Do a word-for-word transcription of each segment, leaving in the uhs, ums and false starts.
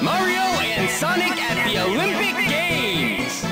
Mario and Sonic at the Olympic Games!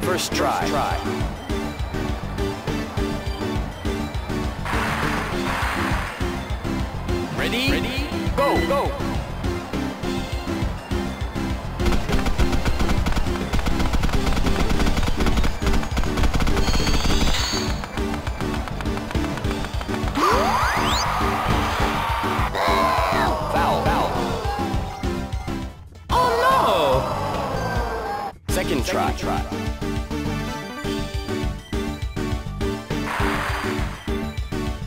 First try. First try. Ready? Ready? Go, go. Foul, foul. Oh no! Second try. Second try.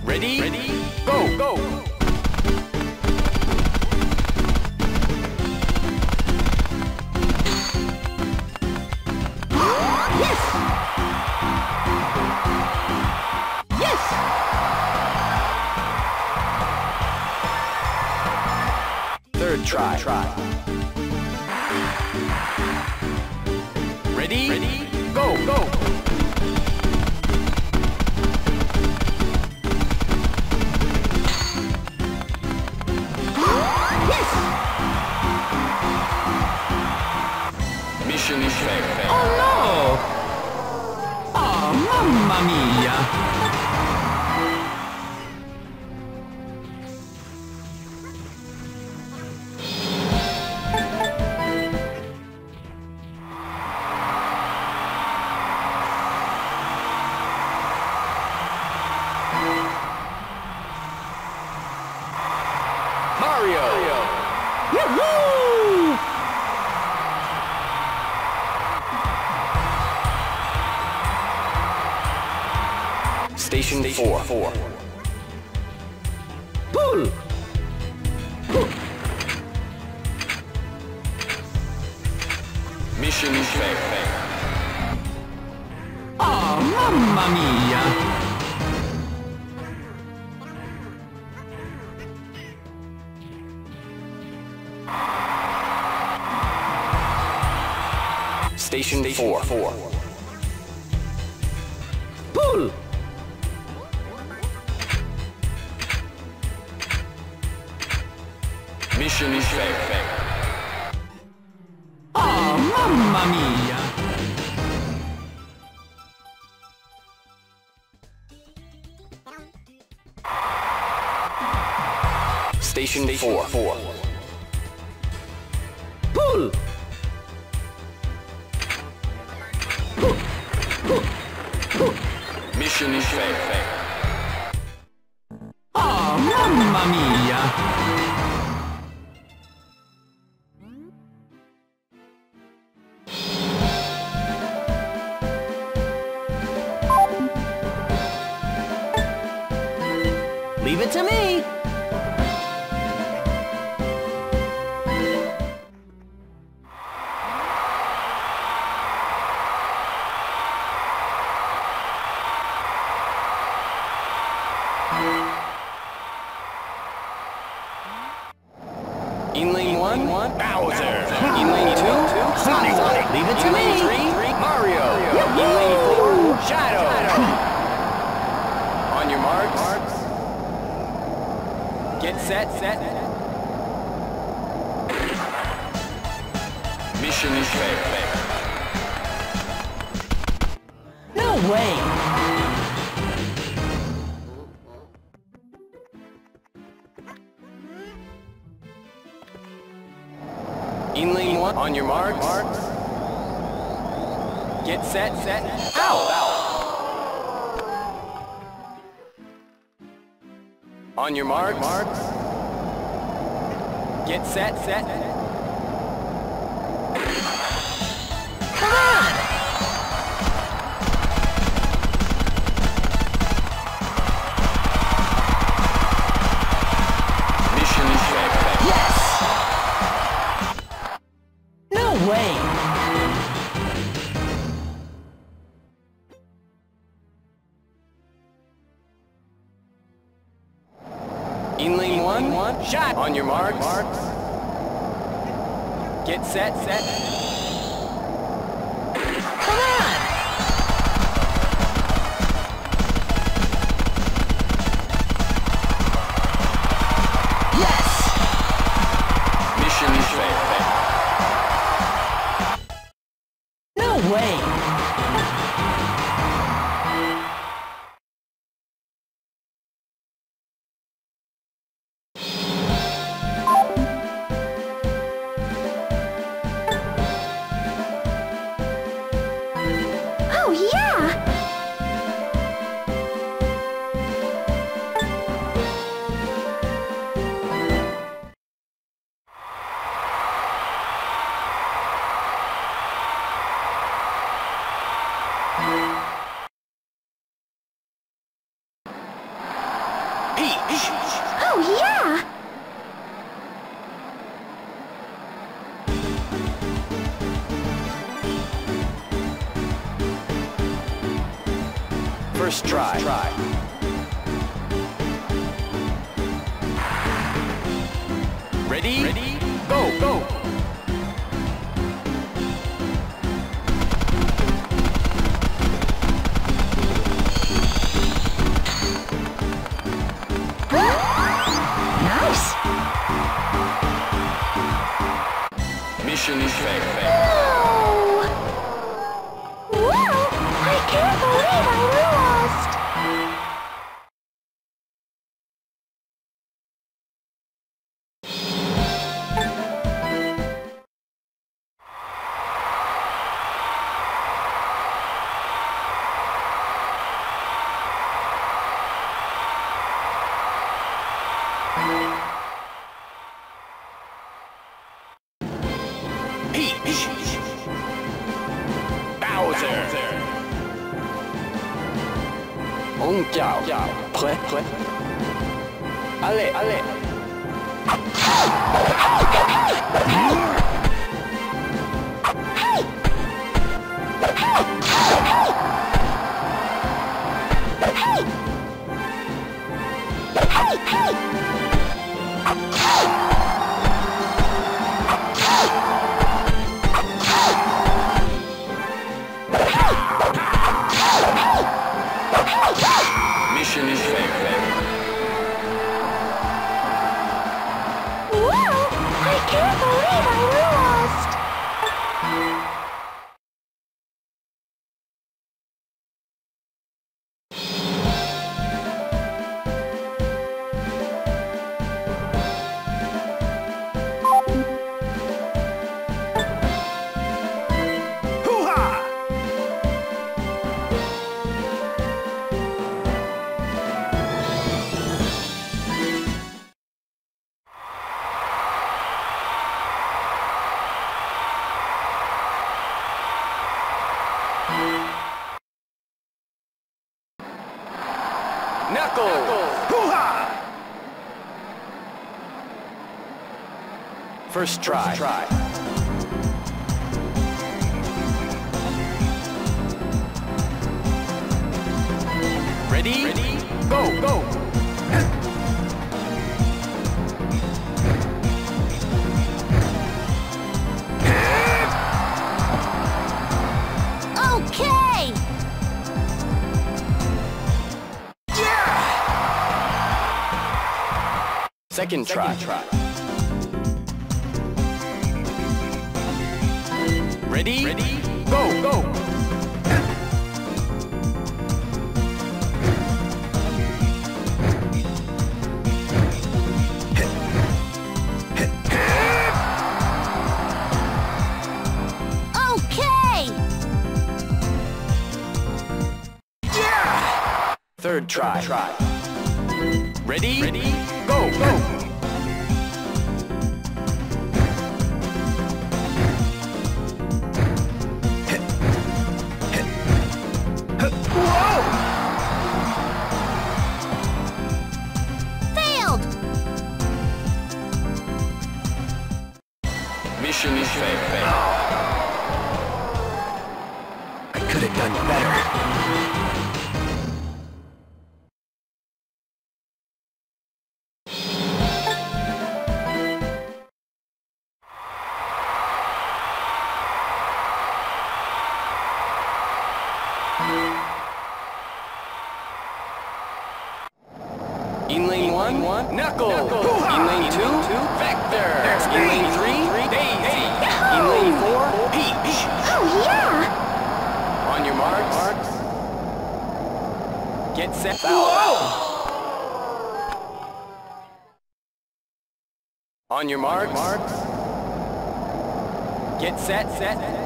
Ready? Ready? Go! Go! Yes! Yes! Third try. Try. Ready? Ready? Go! Go! Oh no! Oh, mamma mia! Mario! Mario. Yahoo! Station four. Four. Pull. Pull. Mission fail. Oh, mamma mia! Station four. Four. Pull. Mission is fair, fair. Oh, mamma mia! Station four. Four. Pull! Pull. Pull. Pull. Mission is fair, fair. Oh, mamma mia! Leave it to me! In lane one, Bowser. Bowser. In lane two, Sonic. Sonic. Leave it to me! In lane three, Mario. In lane four, Shadow. Shadow. On your marks. marks. Get set, set. Mission is fair, fair. No way! In lane one, on your marks. Get set, set. Ow! Ow! On your marks. Get set, set. Come on! Mission checked. Yes! No way! In lane one, one shot. On your marks. marks. Get set, set. First try. First try. Ready? Ready? Go, go! Huh? Nice! Mission is failed. No! Wow! I can't believe I knew! Prêt, prêt. Allez, allez. First try. First try. Ready? Ready? Go, go. Okay. Yeah. Second try. Second try. Ready? Ready? Go, go! Third try. Try. Ready? Ready? Go! Go! Mission is failed. I could have done better. In lane one, one, knuckle. Knuckle. In lane two, two, vector. In lane three. Get set. Whoa! On your marks. Marks. Get set, set.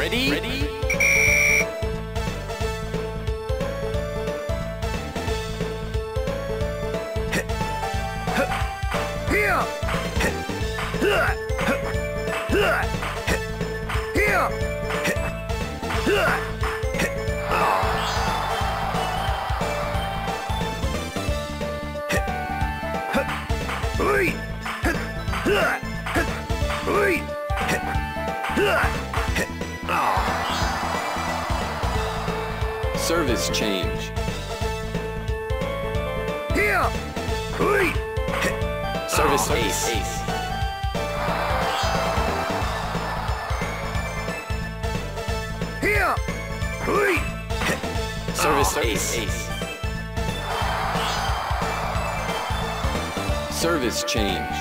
Ready? Ready? Service change. Here. Service ace. Ace. Here. Service ace. Ace. Service change.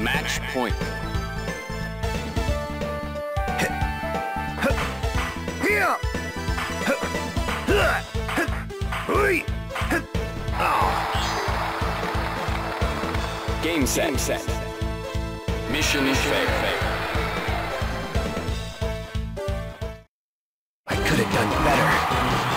Match point. Here. Game set. Game set. Mission is failed. I could have done better.